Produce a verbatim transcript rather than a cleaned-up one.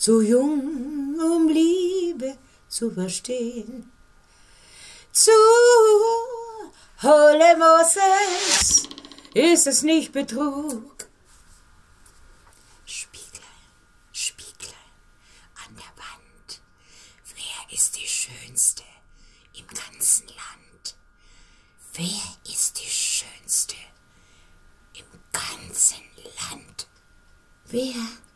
zu jung, um Liebe zu verstehen. Zu Hohle Moses ist es nicht Betrug. Spieglein, Spieglein an der Wand, wer ist die Schönste im ganzen Land? Wer ist die Schönste im ganzen Land? Wer